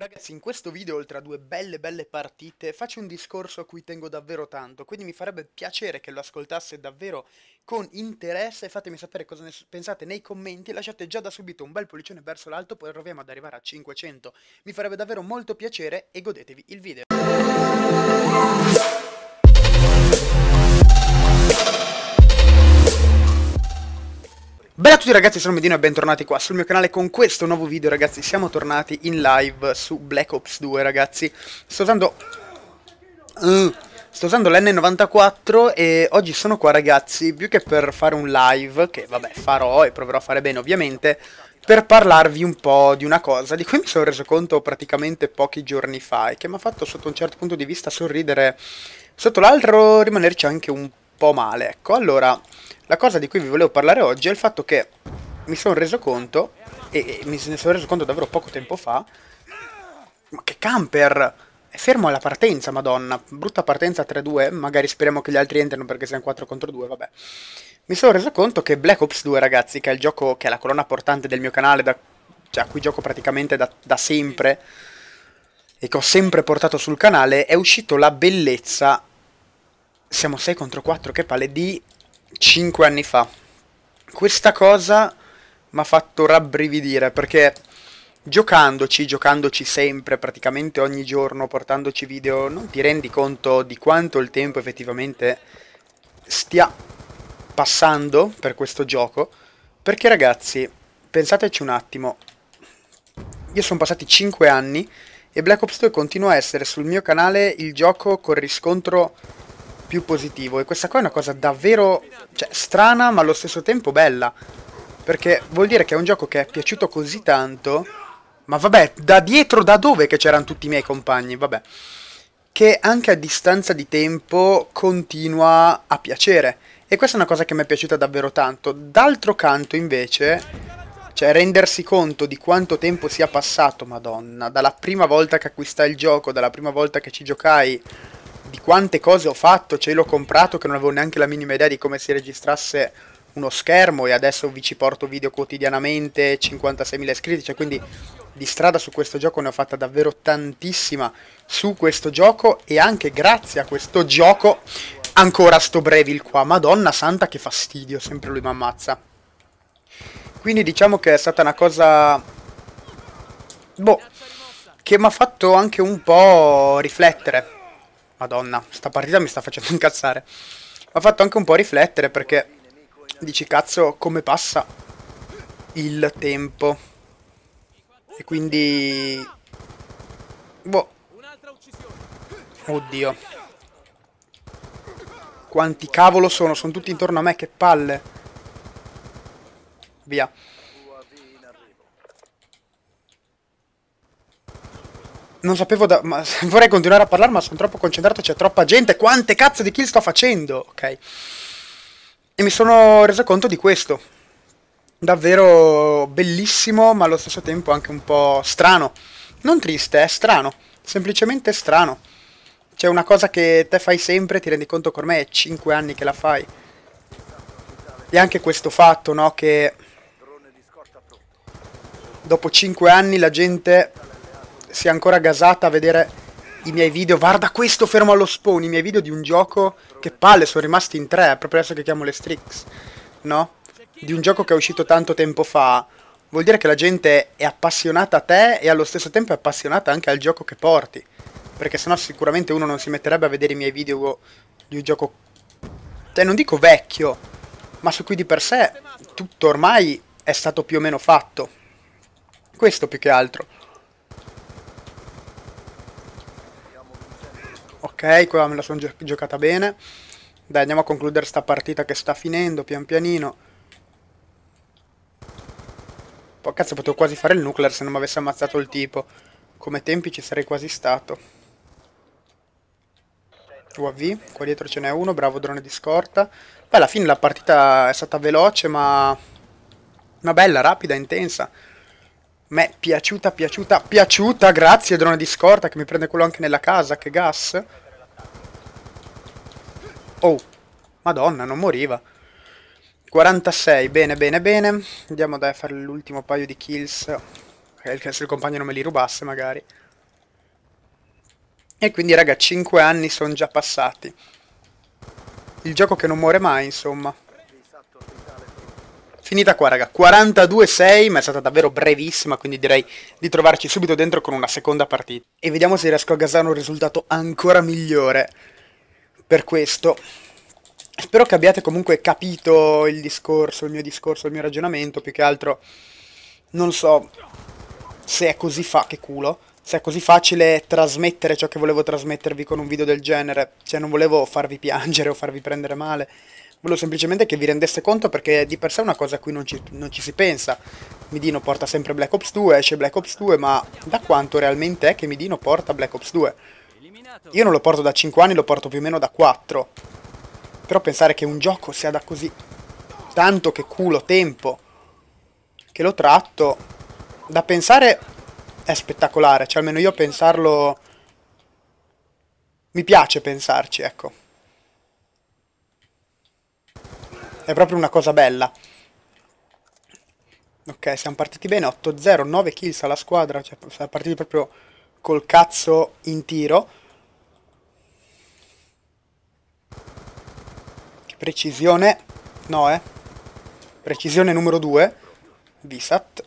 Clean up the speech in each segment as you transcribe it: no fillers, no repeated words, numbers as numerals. Ragazzi, in questo video, oltre a due belle partite, faccio un discorso a cui tengo davvero tanto, quindi mi farebbe piacere che lo ascoltasse davvero con interesse. Fatemi sapere cosa ne pensate nei commenti, lasciate già da subito un bel pollicione verso l'alto, poi proviamo ad arrivare a 500. Mi farebbe davvero molto piacere e godetevi il video. Bella a tutti ragazzi, sono Midino e bentornati qua sul mio canale con questo nuovo video. Ragazzi, siamo tornati in live su Black Ops 2 ragazzi. Sto usando l'N94 e oggi sono qua ragazzi, più che per fare un live, che vabbè farò e proverò a fare bene ovviamente, per parlarvi un po' di una cosa di cui mi sono reso conto praticamente pochi giorni fa e che mi ha fatto sotto un certo punto di vista sorridere, sotto l'altro rimanerci anche un po' male. Ecco, allora, la cosa di cui vi volevo parlare oggi è il fatto che mi sono reso conto, e mi sono reso conto davvero poco tempo fa, ma che camper! È fermo alla partenza, madonna, brutta partenza 3-2, magari speriamo che gli altri entrino perché siamo 4 contro 2, vabbè. Mi sono reso conto che Black Ops 2 ragazzi, che è il gioco, che è la colonna portante del mio canale, cioè a cui gioco praticamente da sempre, e che ho sempre portato sul canale, è uscito la bellezza, siamo 6 contro 4, che palle, di 5 anni fa. Questa cosa mi ha fatto rabbrividire, perché giocandoci sempre, praticamente ogni giorno, portandoci video, non ti rendi conto di quanto il tempo effettivamente stia passando per questo gioco. Perché ragazzi, pensateci un attimo, io sono passati 5 anni e Black Ops 2 continua a essere sul mio canale il gioco con riscontro più positivo, e questa qua è una cosa davvero, cioè, strana ma allo stesso tempo bella, perché vuol dire che è un gioco che è piaciuto così tanto. Ma vabbè, da dietro, da dove, che c'erano tutti i miei compagni, vabbè, che anche a distanza di tempo continua a piacere, e questa è una cosa che mi è piaciuta davvero tanto. D'altro canto invece, cioè, rendersi conto di quanto tempo sia passato, madonna, dalla prima volta che acquistai il gioco, dalla prima volta che ci giocai, di quante cose ho fatto, cioè l'ho comprato che non avevo neanche la minima idea di come si registrasse uno schermo, e adesso vi ci porto video quotidianamente, 56.000 iscritti, cioè, quindi di strada su questo gioco ne ho fatta davvero tantissima su questo gioco, e anche grazie a questo gioco ancora sto Breville qua, madonna santa che fastidio, sempre lui mi ammazza. Quindi diciamo che è stata una cosa, boh, che mi ha fatto anche un po' riflettere. Madonna, sta partita mi sta facendo incazzare. Mi ha fatto anche un po' riflettere, perché dici, cazzo, come passa il tempo. E quindi, boh, oddio, quanti cavolo sono? Sono tutti intorno a me, che palle. Via. Non sapevo da... ma vorrei continuare a parlare, ma sono troppo concentrato, c'è troppa gente. Quante cazzo di kill sto facendo? Ok. E mi sono reso conto di questo. Davvero bellissimo, ma allo stesso tempo anche un po' strano. Non triste, è strano. Semplicemente strano. C'è una cosa che te fai sempre, ti rendi conto che ormai è 5 anni che la fai. E anche questo fatto, no? Che dopo 5 anni la gente si è ancora gasata a vedere i miei video. Guarda questo fermo allo spawn, i miei video di un gioco, che palle, sono rimasti in 3, proprio adesso che chiamo le streaks, no? Di un gioco che è uscito tanto tempo fa. Vuol dire che la gente è appassionata a te e allo stesso tempo è appassionata anche al gioco che porti, perché sennò sicuramente uno non si metterebbe a vedere i miei video di un gioco, cioè, non dico vecchio, ma su cui di per sé tutto ormai è stato più o meno fatto. Questo più che altro. Ok, qua me la sono giocata bene. Dai, andiamo a concludere sta partita che sta finendo pian pianino. Poi cazzo, potevo quasi fare il nuclear se non mi avesse ammazzato il tipo. Come tempi ci sarei quasi stato. UAV, qua dietro ce n'è uno, bravo drone di scorta. Beh, alla fine la partita è stata veloce, ma una bella, rapida, intensa. M'è piaciuta, grazie drone di scorta che mi prende quello anche nella casa, che gas. Oh, madonna, non moriva. 46, bene. Andiamo dai a fare l'ultimo paio di kills, se il compagno non me li rubasse magari. E quindi raga, 5 anni sono già passati. Il gioco che non muore mai, insomma. Finita qua raga, 42-6, ma è stata davvero brevissima, quindi direi di trovarci subito dentro con una seconda partita. E vediamo se riesco a gasare un risultato ancora migliore per questo. Spero che abbiate comunque capito il discorso, il mio ragionamento, più che altro non so se è così se è così facile trasmettere ciò che volevo trasmettervi con un video del genere, cioè non volevo farvi piangere o farvi prendere male. Volevo semplicemente che vi rendeste conto, perché di per sé è una cosa a cui non ci si pensa. Midino porta sempre Black Ops 2, esce Black Ops 2, ma da quanto realmente è che Midino porta Black Ops 2? Io non lo porto da 5 anni, lo porto più o meno da 4. Però pensare che un gioco sia da così tanto che culo tempo che lo tratto, da pensare è spettacolare, cioè almeno io pensarlo mi piace pensarci, ecco. È proprio una cosa bella. Ok, siamo partiti bene. 8-0, 9 kills alla squadra. Cioè, siamo partiti proprio col cazzo in tiro. Precisione. No, eh. Precisione numero 2. VSAT.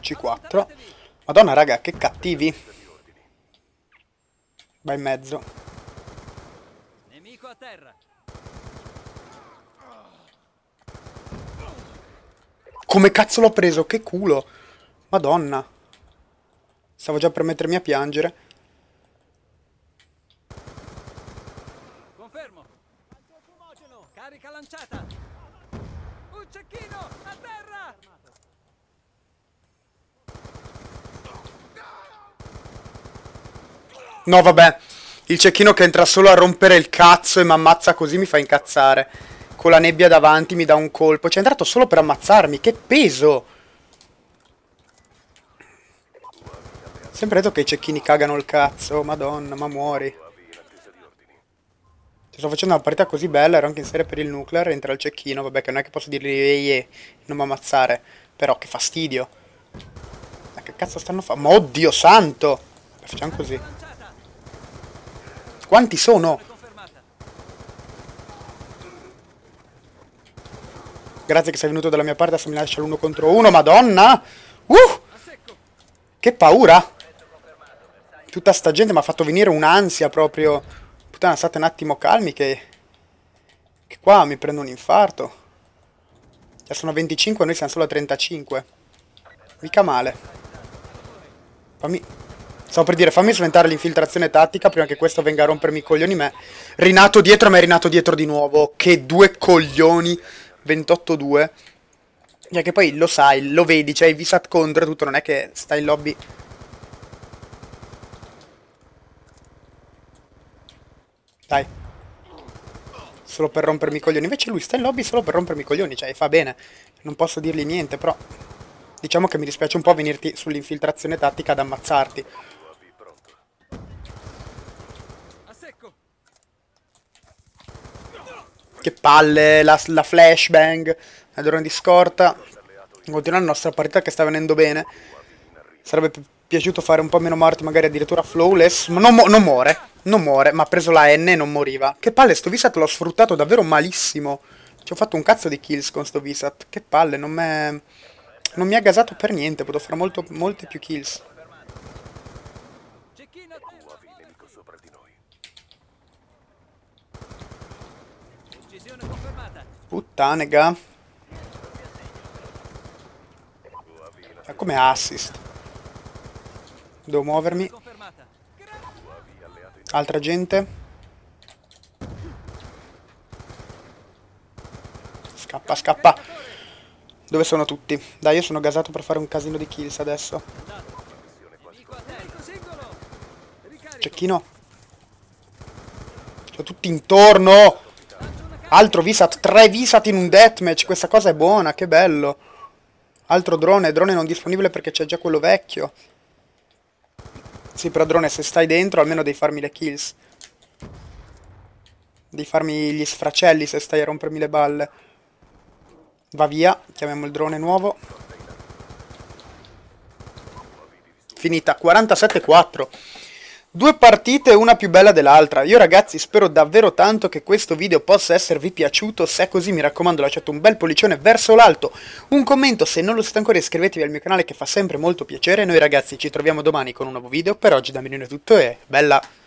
C4. Madonna, raga, che cattivi. Va in mezzo. Nemico a terra. Come cazzo l'ho preso? Che culo! Madonna! Stavo già per mettermi a piangere. Confermo. Carica lanciata. Un cecchino a terra. No vabbè. Il cecchino che entra solo a rompere il cazzo e mi ammazza così mi fa incazzare. Con la nebbia davanti mi dà un colpo. C'è entrato solo per ammazzarmi. Che peso. Sempre detto che i cecchini cagano il cazzo. Madonna, ma muori. Sto facendo una partita così bella. Ero anche in serie per il nuclear. Entra il cecchino. Vabbè, che non è che posso dirgli non mi ammazzare. Però che fastidio. Ma che cazzo stanno facendo? Ma oddio santo. Facciamo così. Quanti sono? Grazie che sei venuto dalla mia parte, adesso mi lascia l'1 contro 1, madonna! Che paura! Tutta sta gente mi ha fatto venire un'ansia proprio. Puttana, state un attimo calmi che qua mi prendo un infarto. Cioè sono a 25 e noi siamo solo a 35. Mica male. Stavo per dire, fammi sventare l'infiltrazione tattica prima che questo venga a rompermi i coglioni me. Rinato dietro, ma è rinato dietro di nuovo. Che due coglioni! 28-2. Cioè che poi lo sai, lo vedi, cioè il VSAT contro e tutto, non è che stai in lobby. Dai. Solo per rompermi i coglioni. Invece lui sta in lobby solo per rompermi i coglioni, cioè fa bene. Non posso dirgli niente, però diciamo che mi dispiace un po' venirti sull'infiltrazione tattica ad ammazzarti. Che palle, la flashbang, l'adorno di scorta. Continuando la nostra partita che sta venendo bene. Sarebbe piaciuto fare un po' meno morti, magari addirittura flawless. Ma non muore, ma ha preso la N e non moriva. Che palle, sto VSAT l'ho sfruttato davvero malissimo. Ci ho fatto un cazzo di kills con sto VSAT. Che palle, non mi ha gasato per niente, potevo fare molte più kills. Puttanega. Ma come assist? Devo muovermi. Altra gente. Scappa, scappa. Dove sono tutti? Dai, io sono gasato per fare un casino di kills adesso. Cecchino. Sono tutti intorno. Altro VSAT, 3 VSAT in un deathmatch, questa cosa è buona, che bello. Altro drone, drone non disponibile perché c'è già quello vecchio. Sì, però drone, se stai dentro almeno devi farmi le kills. Devi farmi gli sfracelli se stai a rompermi le balle. Va via, chiamiamo il drone nuovo. finita 47-4. Due partite, una più bella dell'altra. Io ragazzi spero davvero tanto che questo video possa esservi piaciuto. Se è così mi raccomando lasciate un bel pollicione verso l'alto, un commento se non lo siete ancora, iscrivetevi al mio canale che fa sempre molto piacere. Noi ragazzi ci troviamo domani con un nuovo video. Per oggi da Midino è tutto e bella!